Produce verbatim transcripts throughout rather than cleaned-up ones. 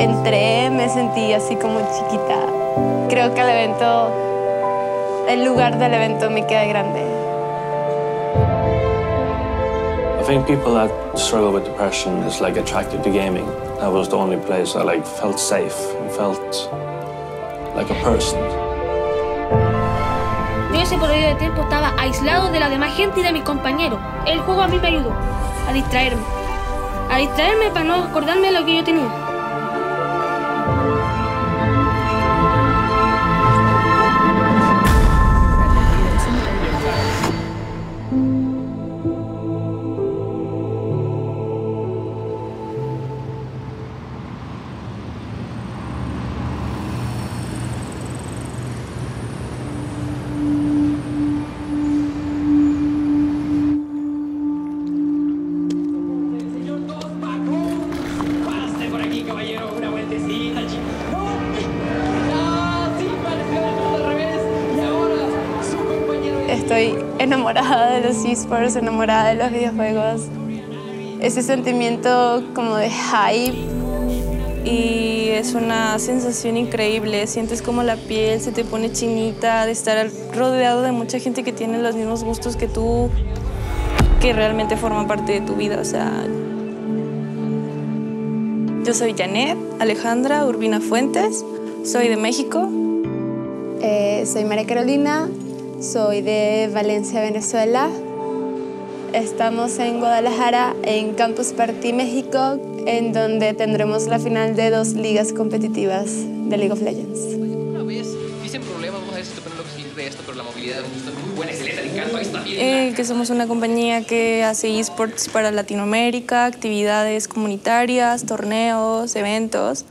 entré me sentí así como chiquita. Creo que el evento, el lugar del evento me queda grande. I think people that struggle with depression is like attracted to gaming. That was the only place I like felt safe and felt like a person. Yo ese periodo de tiempo estaba aislado de la demás gente y de mis compañeros. El juego a mí me ayudó a distraerme. A distraerme para no acordarme de lo que yo tenía. Estoy enamorada de los eSports, enamorada de los videojuegos. Ese sentimiento como de hype. Y es una sensación increíble. Sientes como la piel se te pone chinita de estar rodeado de mucha gente que tiene los mismos gustos que tú, que realmente forman parte de tu vida. O sea, yo soy Janet Alejandra Urbina Fuentes, soy de México. Eh, soy María Carolina. Soy de Valencia, Venezuela. Estamos en Guadalajara, en Campus Party, México, en donde tendremos la final de dos ligas competitivas de League of Legends. Una vez dicen problemas, vamos a ver si te ponen lo que siguiente de esto, pero la movilidad es muy buena, excelente, el encanto, ahí está bien. Eh, que somos una compañía que hace eSports para Latinoamérica, actividades comunitarias, torneos, eventos.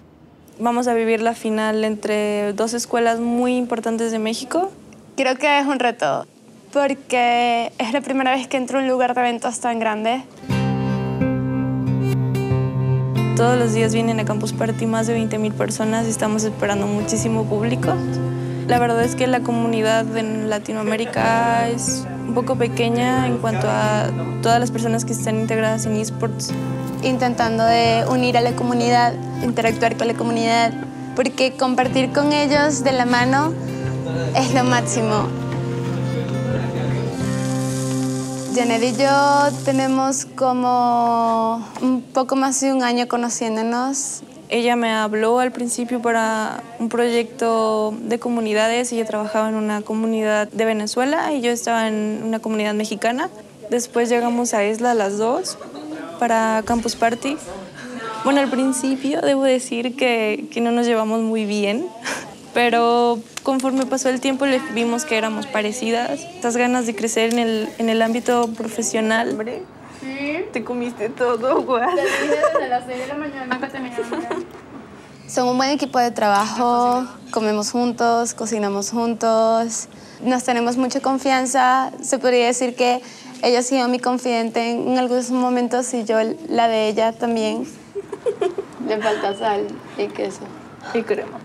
Vamos a vivir la final entre dos escuelas muy importantes de México. Creo que es un reto, porque es la primera vez que entro a un lugar de eventos tan grande. Todos los días vienen a Campus Party más de veinte mil personas y estamos esperando muchísimo público. La verdad es que la comunidad en Latinoamérica es un poco pequeña en cuanto a todas las personas que están integradas en eSports. Intentando de unir a la comunidad, interactuar con la comunidad, porque compartir con ellos de la mano es lo máximo. Janet y yo tenemos como un poco más de un año conociéndonos. Ella me habló al principio para un proyecto de comunidades. Ella trabajaba en una comunidad de Venezuela y yo estaba en una comunidad mexicana. Después llegamos a Isla las dos para Campus Party. Bueno, al principio debo decir que, que no nos llevamos muy bien. Pero conforme pasó el tiempo vimos que éramos parecidas. Estas ganas de crecer en el, en el ámbito profesional. ¿Hombre? Sí. Te comiste todo, guau. Te dije desde las seis de la mañana. Acá terminamos. Son un buen equipo de trabajo. Comemos juntos, cocinamos juntos. Nos tenemos mucha confianza. Se podría decir que ella ha sido mi confidente en algunos momentos y yo la de ella también. Le falta sal y queso. Y crema.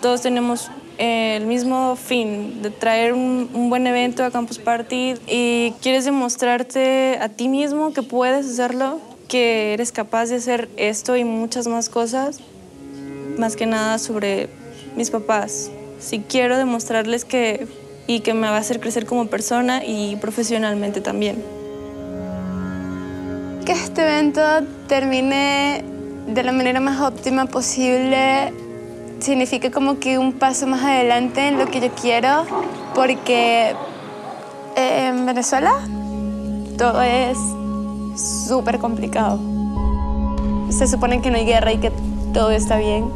Todos tenemos el mismo fin de traer un, un buen evento a Campus Party y quieres demostrarte a ti mismo que puedes hacerlo, que eres capaz de hacer esto y muchas más cosas. Más que nada sobre mis papás. Sí quiero demostrarles que, y que me va a hacer crecer como persona y profesionalmente también. Que este evento termine de la manera más óptima posible significa como que un paso más adelante en lo que yo quiero, porque en Venezuela todo es súper complicado. Se supone que no hay guerra y que todo está bien,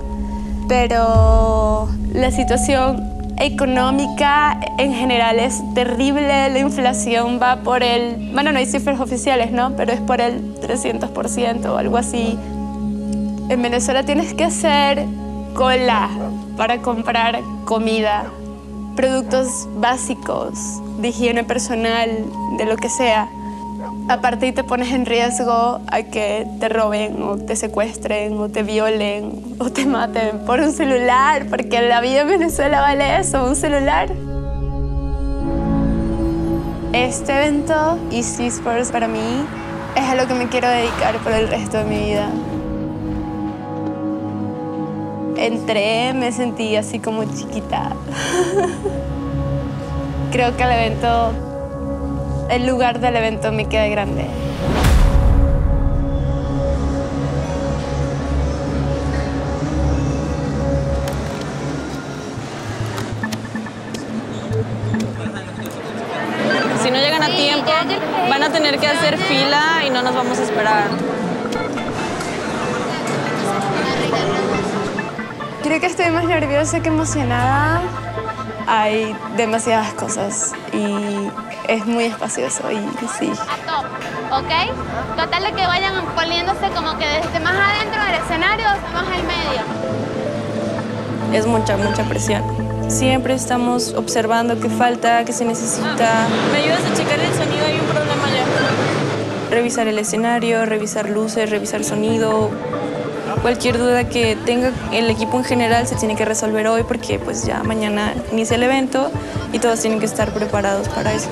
pero la situación económica en general es terrible. La inflación va por el... Bueno, no hay cifras oficiales, ¿no? Pero es por el trescientos por ciento o algo así. En Venezuela tienes que hacer cola para comprar comida, productos básicos, de higiene personal, de lo que sea. Aparte te pones en riesgo a que te roben o te secuestren o te violen o te maten por un celular, porque la vida en Venezuela vale eso, un celular. Este evento, Easy Sports, para mí es a lo que me quiero dedicar por el resto de mi vida. Entré, me sentí así como chiquita. Creo que el evento, el lugar del evento me queda grande. Si no llegan a tiempo, van a tener que hacer fila y no nos vamos a esperar. Creo que estoy más nerviosa que emocionada. Hay demasiadas cosas y es muy espacioso y sí. A top, ¿ok? Total de que vayan poniéndose como que desde más adentro del escenario hasta más al medio. Es mucha, mucha presión. Siempre estamos observando qué falta, qué se necesita. ¿Me ayudas a checar el sonido? Hay un problema ya. Revisar el escenario, revisar luces, revisar sonido. Cualquier duda que tenga el equipo en general se tiene que resolver hoy porque pues ya mañana inicia el evento y todos tienen que estar preparados para eso.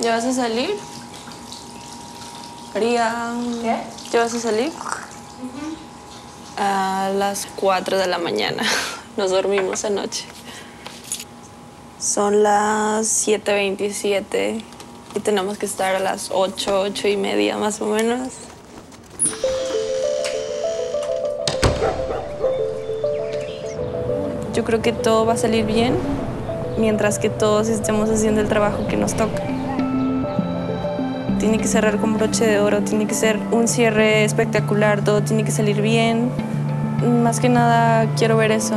¿Ya vas a salir? María, ¿qué? ¿Ya vas a salir? A las cuatro de la mañana. Nos dormimos anoche. Son las siete veintisiete y tenemos que estar a las ocho, ocho y media más o menos. Yo creo que todo va a salir bien mientras que todos estemos haciendo el trabajo que nos toca. Tiene que cerrar con broche de oro, tiene que ser un cierre espectacular, todo tiene que salir bien. Más que nada quiero ver eso,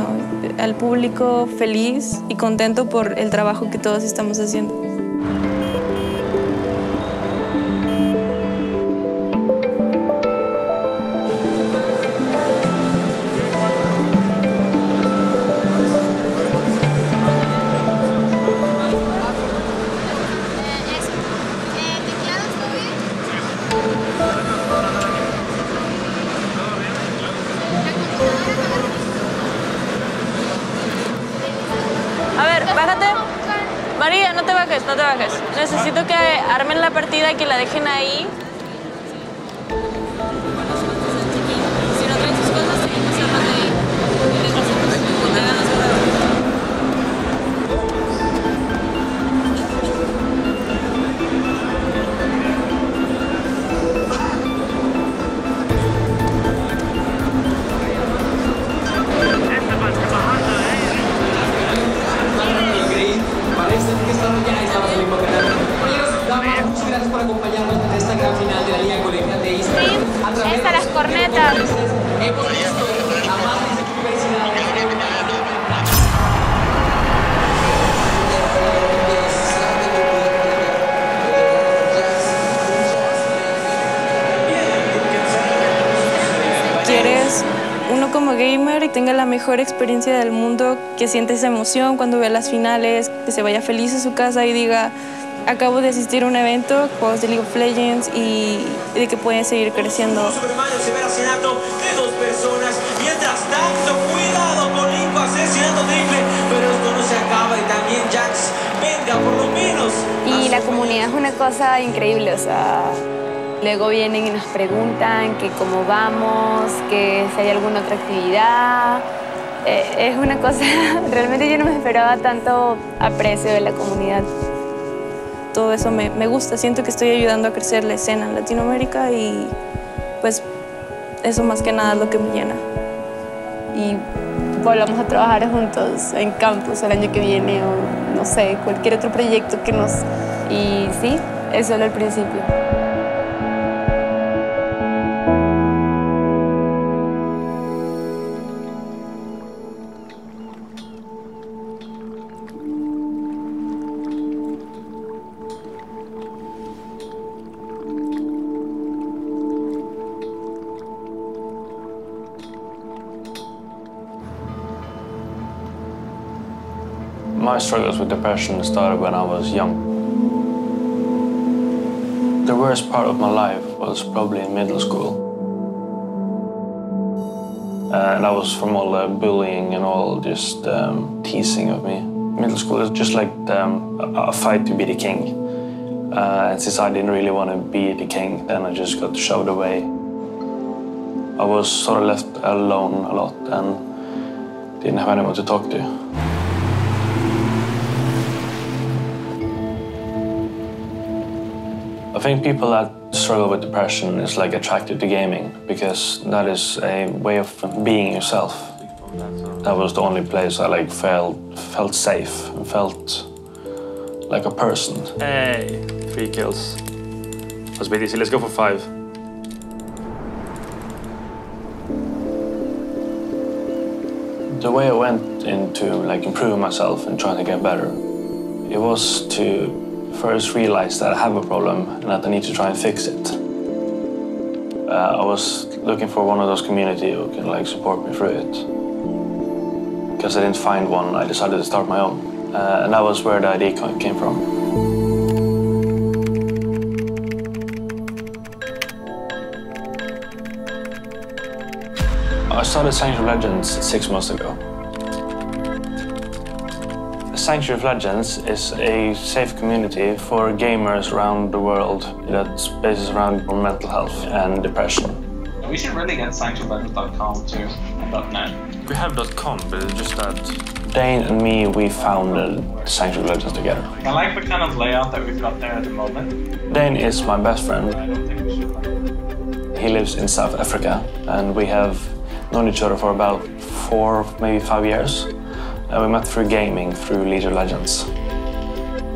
al público feliz y contento por el trabajo que todos estamos haciendo. No te bajes. Necesito que armen la partida y que la dejen ahí. Gamer y tenga la mejor experiencia del mundo, que siente esa emoción cuando vea las finales, que se vaya feliz a su casa y diga, acabo de asistir a un evento, juegos de League of Legends y de que pueden seguir creciendo. Y la comunidad es una cosa increíble, o sea... Luego vienen y nos preguntan que cómo vamos, que si hay alguna otra actividad. Eh, es una cosa, realmente yo no me esperaba tanto aprecio de la comunidad. Todo eso me, me gusta, siento que estoy ayudando a crecer la escena en Latinoamérica y pues eso más que nada es lo que me llena. Y volvamos a trabajar juntos en campus el año que viene o no sé, cualquier otro proyecto que nos... Y sí, es solo el principio. My struggles with depression started when I was young. The the worst part of my life was probably in middle school. Uh, that was from all the bullying and all just um, teasing of me. Middle school is just like um, a fight to be the king. Uh, and since I didn't really want to be the king, then I just got shoved away. I was sort of left alone a lot and didn't have anyone to talk to. I think people that struggle with depression is like attracted to gaming because that is a way of being yourself. That was the only place I like felt felt safe and felt like a person. Hey, three kills. That's pretty easy. Let's go for five. The way I went into like improving myself and trying to get better, it was to first realized that I have a problem and that I need to try and fix it. Uh, I was looking for one of those community who can like support me through it. Because I didn't find one, I decided to start my own. Uh, and that was where the idea came from. I started Sanctuary of Legends six months ago. Sanctuary of Legends is a safe community for gamers around the world that's based around mental health and depression. We should really get Sanctuary of Legends dot com too, .net. We have .com, but it's just that Dane and me, we founded Sanctuary of Legends together. I like the kind of layout that we've got there at the moment. Dane is my best friend. I don't think we should like it. He lives in South Africa, and we have known each other for about four, maybe five years. And we met through gaming, through League of Legends.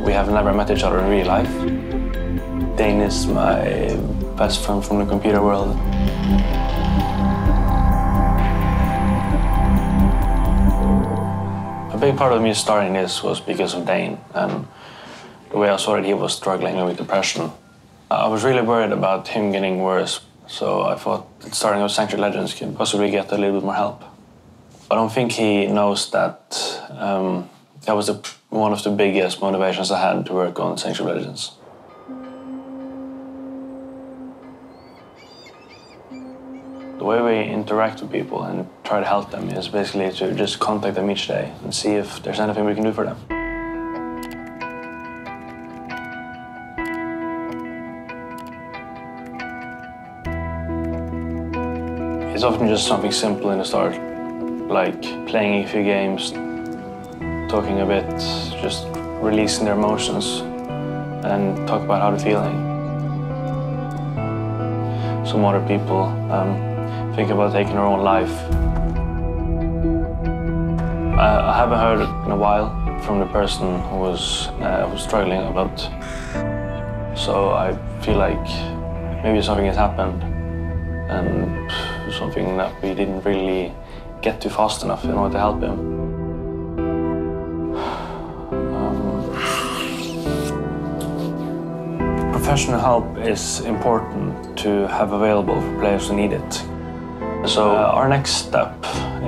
We have never met each other in real life. Dane is my best friend from the computer world. A big part of me starting this was because of Dane and the way I saw that he was struggling with depression. I was really worried about him getting worse, so I thought that starting with Sanctuary Legends could possibly get a little bit more help. I don't think he knows that um, that was the, one of the biggest motivations I had to work on Sanctuary Legends. The way we interact with people and try to help them is basically to just contact them each day and see if there's anything we can do for them. It's often just something simple in the start, like playing a few games, talking a bit, just releasing their emotions and talk about how they're feeling. Some other people um, think about taking their own life. I, I haven't heard in a while from the person who was, uh, was struggling a lot. So I feel like maybe something has happened and something that we didn't really get to fast enough in order to help him. Um, professional help is important to have available for players who need it. So uh, our next step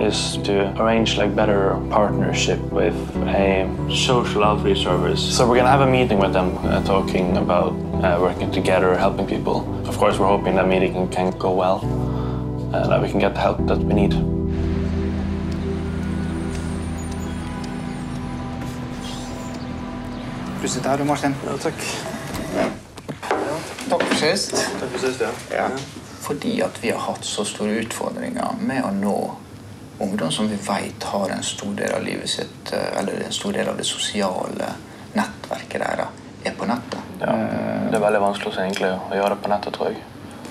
is to arrange like better partnership with a social outreach service. So we're gonna have a meeting with them uh, talking about uh, working together, helping people. Of course, we're hoping that meeting can go well and that we can get the help that we need. Tusen takk, du Martin. Ja, takk. Ja. Takk for sist. Takk for sist, ja. Ja. Fordi at vi har hatt så store utfordringer med å nå ungdom som vi vet har en stor del av livet sitt, eller en stor del av det sosiale nettverket der, er på nettet. Ja, det er veldig vanskelig egentlig å gjøre det på nettet, tror jeg.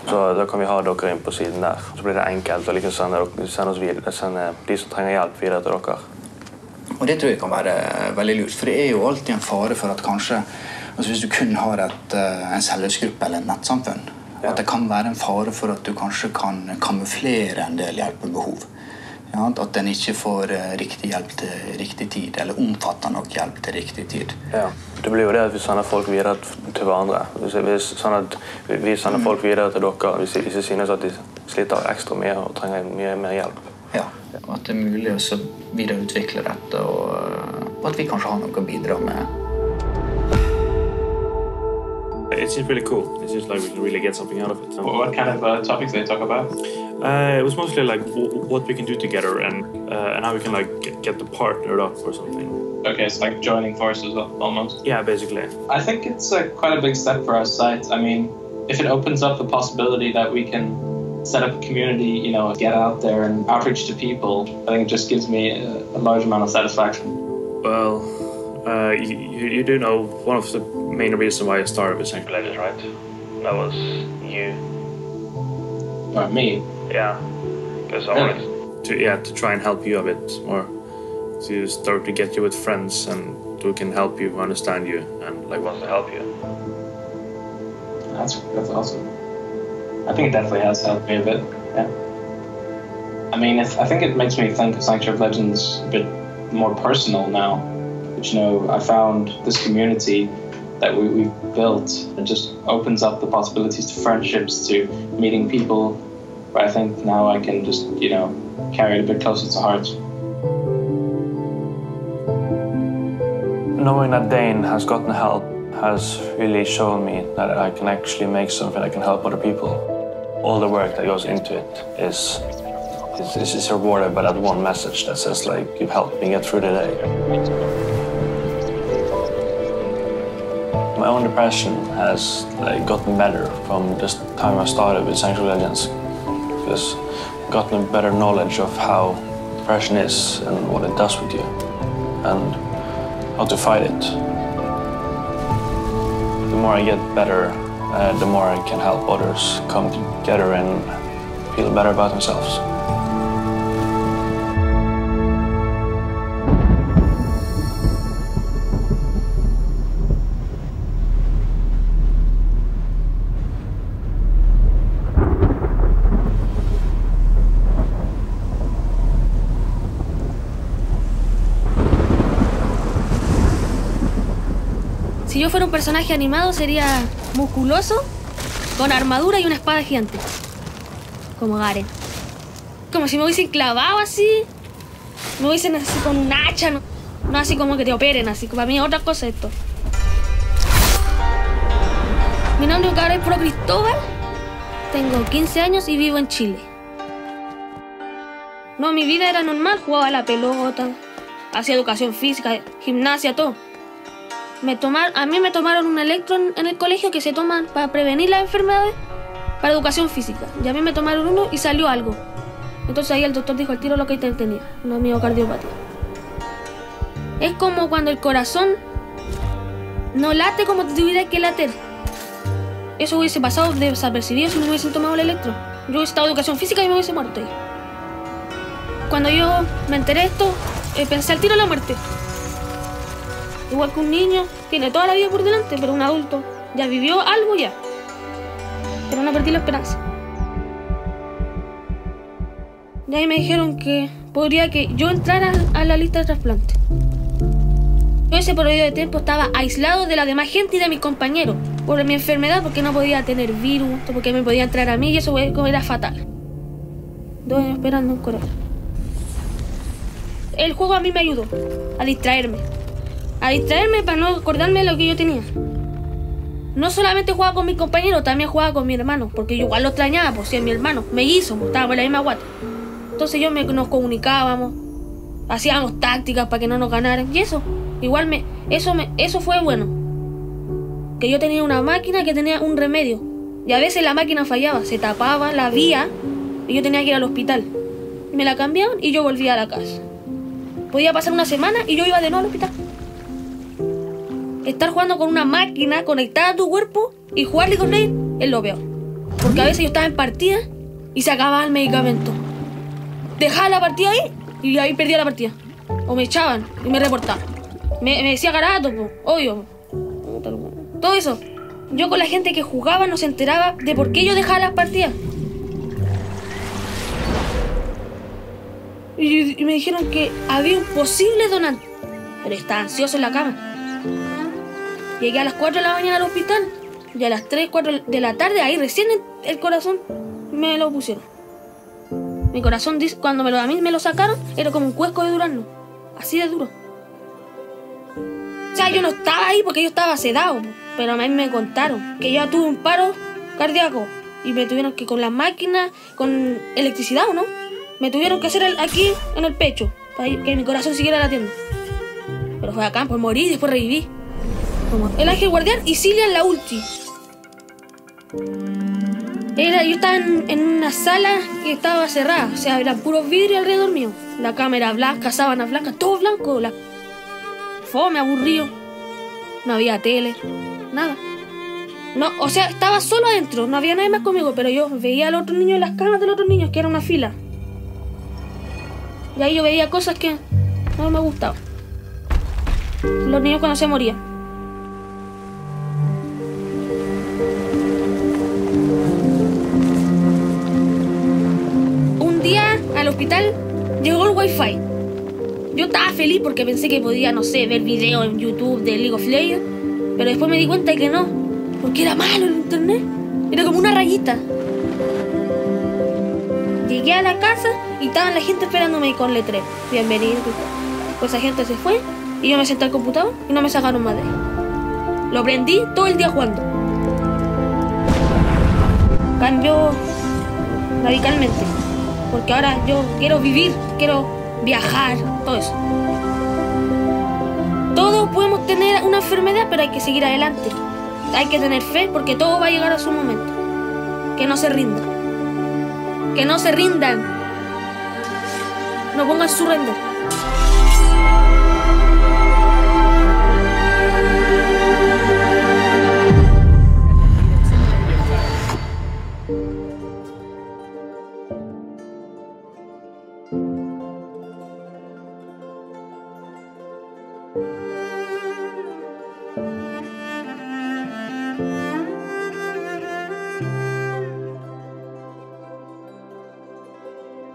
Så da kan vi ha dere inn på siden der. Så blir det enkelt å liksom sende, sende, oss videre, sende de som trenger hjelp videre til dere. Og det tror jeg kan være veldig lurt, for det er jo alltid en fare for at kanskje, altså hvis du kun har et, en selvhjelpsgruppe eller et nettsamfunn, ja, at det kan være en fare for at du kanskje kan kamuflere en del hjelpebehov. Ja, at den ikke får riktig hjelp til riktig tid, eller omfatter nok hjelp til riktig tid. Ja, det blir jo det at vi sender folk videre til hverandre. Hvis, sånn at vi sender folk videre til dere hvis de, hvis de synes at de sliter ekstra mer og trenger mye mer hjelp. Ja, at det er mulig å videreutvikle dette, og at vi kanskje har noe å bidra med. It's just really cool. It's just like we can really get something out of it. So. What, what kind of uh, topics they talk about? Uh, it was mostly like w- what we can do together and uh, and how we can like get, get the partnered up or something. Okay, it's like joining forces almost. Yeah, basically. I think it's uh, quite a big step for our site. I mean, if it opens up the possibility that we can set up a community, you know, get out there and outreach to people, I think it just gives me a, a large amount of satisfaction. Well. Uh, you, you do know one of the main reasons why I started with Sanctuary of Legends, right? That was you. Not me. Yeah, because I wanted yeah. to yeah to try and help you a bit more, to start to get you with friends and who can help you, understand you, and like wants to help you. That's that's awesome. I think it definitely has helped me a bit. Yeah. I mean, it's, I think it makes me think of Sanctuary of Legends a bit more personal now. But, you know, I found this community that we, we've built, it just opens up the possibilities to friendships, to meeting people, but I think now I can just, you know, carry it a bit closer to heart. Knowing that Dane has gotten help has really shown me that I can actually make something that can help other people. All the work that goes into it is is, is rewarded by that one message that says, like, you've helped me get through the day. My own depression has like, gotten better from this time I started with Sanctuary of Legends. Because I've gotten a better knowledge of how depression is and what it does with you, and how to fight it. The more I get better, uh, the more I can help others come together and feel better about themselves. Si yo fuera un personaje animado, sería musculoso, con armadura y una espada gigante. Como Garen. Como si me hubiesen clavado así, me hubiesen así con un hacha, no, no así como que te operen, así que para mí es otra cosa esto. Mi nombre es Garen Pro Cristóbal, tengo quince años y vivo en Chile. No, mi vida era normal, jugaba a la pelota, hacía educación física, gimnasia, todo. Me tomaron, a mí me tomaron un electrón en el colegio que se toman para prevenir las enfermedades, para educación física. Y a mí me tomaron uno y salió algo. Entonces ahí el doctor dijo al tiro lo que tenía, una miocardiopatía. Es como cuando el corazón no late como tuviera que latir. Eso hubiese pasado desapercibido si no me hubiesen tomado el electrón. Yo hubiese estado en educación física y me hubiese muerto ahí. Cuando yo me enteré de esto, eh, pensé al tiro en la muerte. Igual que un niño, tiene toda la vida por delante, pero un adulto ya vivió algo ya. Pero no perdí la esperanza. Y ahí me dijeron que podría que yo entrara a la lista de trasplante. Yo ese periodo de tiempo estaba aislado de la demás gente y de mis compañeros por mi enfermedad, porque no podía tener virus, porque me podía entrar a mí y eso era fatal. Dos años esperando un corazón. El juego a mí me ayudó a distraerme. A distraerme para no acordarme de lo que yo tenía. No solamente jugaba con mis compañeros, también jugaba con mi hermano, porque yo igual lo extrañaba, por si es mi hermano, me hizo, estaba por la misma guata. Entonces yo me, nos comunicábamos, hacíamos tácticas para que no nos ganaran, y eso, igual me eso, me, eso fue bueno. Que yo tenía una máquina que tenía un remedio, y a veces la máquina fallaba, se tapaba, la vía, y yo tenía que ir al hospital. Me la cambiaban y yo volvía a la casa. Podía pasar una semana y yo iba de nuevo al hospital. Estar jugando con una máquina conectada a tu cuerpo y jugar League of Legends es lo peor. Porque a veces yo estaba en partida y se acababa el medicamento. Dejaba la partida ahí y ahí perdía la partida. O me echaban y me reportaban. Me, me decía garato, po, obvio. Po. Todo eso. Yo con la gente que jugaba no se enteraba de por qué yo dejaba las partidas. Y, y me dijeron que había un posible donante. Pero estaba ansioso en la cama. Llegué a las cuatro de la mañana al hospital y a las tres, cuatro de la tarde, ahí recién el corazón me lo pusieron. Mi corazón, cuando me lo, a mí me lo sacaron, era como un cuesco de durazno, así de duro. sea, yo no estaba ahí porque yo estaba sedado, pero a mí me contaron que yo tuve un paro cardíaco y me tuvieron que con las máquinas, con electricidad o no, me tuvieron que hacer el, aquí en el pecho para que mi corazón siguiera latiendo. Pero fue acá, pues morí y después reviví. El ángel guardián y Cillian la ulti. Era, yo estaba en, en una sala que estaba cerrada, o sea, eran puros vidrios alrededor mío. La cámara blanca, sábanas blancas, todo blanco. La... Fome, aburrido. No había tele, nada. No, o sea, estaba solo adentro, no había nadie más conmigo, pero yo veía a los otros niños en las camas de los otros niños, que era una fila. Y ahí yo veía cosas que no me gustaban. Los niños cuando se morían. Al hospital llegó el wifi. Yo estaba feliz porque pensé que podía, no sé, ver videos en YouTube de League of Legends, pero después me di cuenta que no, porque era malo el internet, era como una rayita. Llegué a la casa y estaba la gente esperándome con letrero, bienvenido. Pues esa gente se fue y yo me senté al computador y no me sacaron más de ahí. Lo prendí todo el día jugando. Cambió radicalmente. Porque ahora yo quiero vivir, quiero viajar, todo eso. Todos podemos tener una enfermedad, pero hay que seguir adelante. Hay que tener fe porque todo va a llegar a su momento. Que no se rindan. Que no se rindan. No pongan surrender.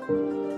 Thank you.